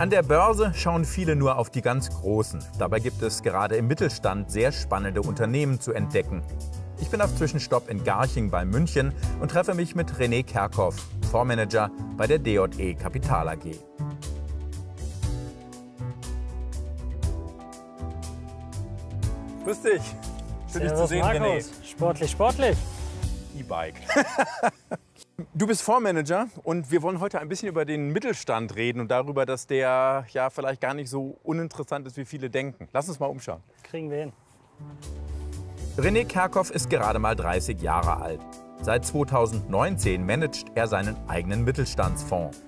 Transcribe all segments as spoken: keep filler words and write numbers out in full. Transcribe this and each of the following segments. An der Börse schauen viele nur auf die ganz Großen. Dabei gibt es gerade im Mittelstand sehr spannende Unternehmen zu entdecken. Ich bin auf Zwischenstopp in Garching bei München und treffe mich mit René Kerkhoff, Fondsmanager bei der D J E Kapital A G. Grüß dich. Schön, dich zu sehen, René. Sportlich, sportlich. E-Bike. Du bist Fondsmanager und wir wollen heute ein bisschen über den Mittelstand reden und darüber, dass der ja vielleicht gar nicht so uninteressant ist, wie viele denken. Lass uns mal umschauen. Kriegen wir hin. René Kerkhoff ist gerade mal dreißig Jahre alt. Seit zweitausendneunzehn managt er seinen eigenen Mittelstandsfonds.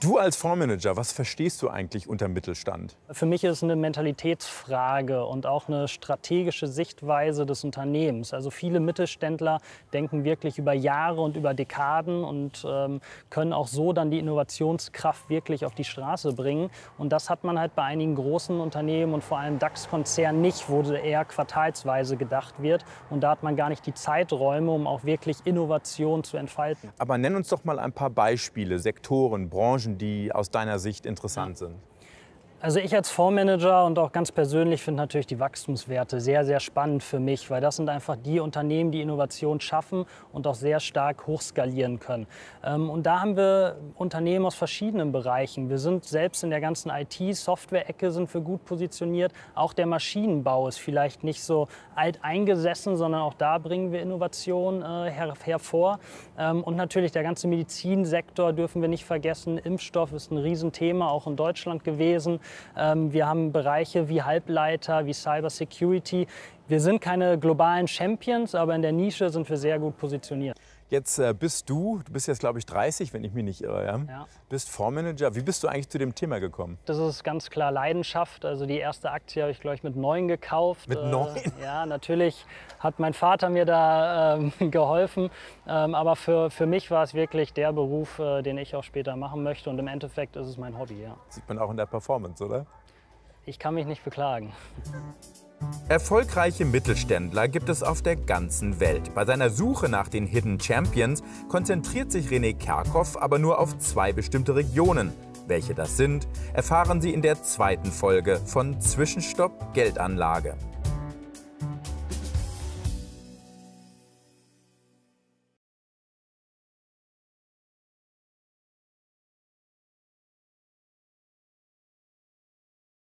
Du als Fondsmanager, was verstehst du eigentlich unter Mittelstand? Für mich ist es eine Mentalitätsfrage und auch eine strategische Sichtweise des Unternehmens. Also viele Mittelständler denken wirklich über Jahre und über Dekaden und ähm, können auch so dann die Innovationskraft wirklich auf die Straße bringen. Und das hat man halt bei einigen großen Unternehmen und vor allem DAX-Konzernen nicht, wo eher quartalsweise gedacht wird. Und da hat man gar nicht die Zeiträume, um auch wirklich Innovation zu entfalten. Aber nenn uns doch mal ein paar Beispiele, Sektoren, Branchen, die aus deiner Sicht interessant sind? Also ich als Fondsmanager und auch ganz persönlich finde natürlich die Wachstumswerte sehr, sehr spannend für mich, weil das sind einfach die Unternehmen, die Innovation schaffen und auch sehr stark hochskalieren können. Und da haben wir Unternehmen aus verschiedenen Bereichen. Wir sind selbst in der ganzen I T-Software-Ecke sind wir gut positioniert. Auch der Maschinenbau ist vielleicht nicht so alt eingesessen, sondern auch da bringen wir Innovationen her hervor. Und natürlich der ganze Medizinsektor dürfen wir nicht vergessen. Impfstoff ist ein Riesenthema, auch in Deutschland gewesen. Wir haben Bereiche wie Halbleiter, wie Cybersecurity. Wir sind keine globalen Champions, aber in der Nische sind wir sehr gut positioniert. Jetzt bist du, du bist jetzt glaube ich dreißig, wenn ich mich nicht irre, ja? Ja. Bist Fondsmanager. Wie bist du eigentlich zu dem Thema gekommen? Das ist ganz klar Leidenschaft. Also die erste Aktie habe ich glaube ich mit neun gekauft. Mit neun? Äh, ja, natürlich hat mein Vater mir da äh, geholfen. Ähm, aber für, für mich war es wirklich der Beruf, äh, den ich auch später machen möchte. Und im Endeffekt ist es mein Hobby, ja. Das sieht man auch in der Performance, oder? Ich kann mich nicht beklagen. Erfolgreiche Mittelständler gibt es auf der ganzen Welt. Bei seiner Suche nach den Hidden Champions konzentriert sich René Kerkhoff aber nur auf zwei bestimmte Regionen. Welche das sind, erfahren Sie in der zweiten Folge von Zwischenstopp Geldanlage.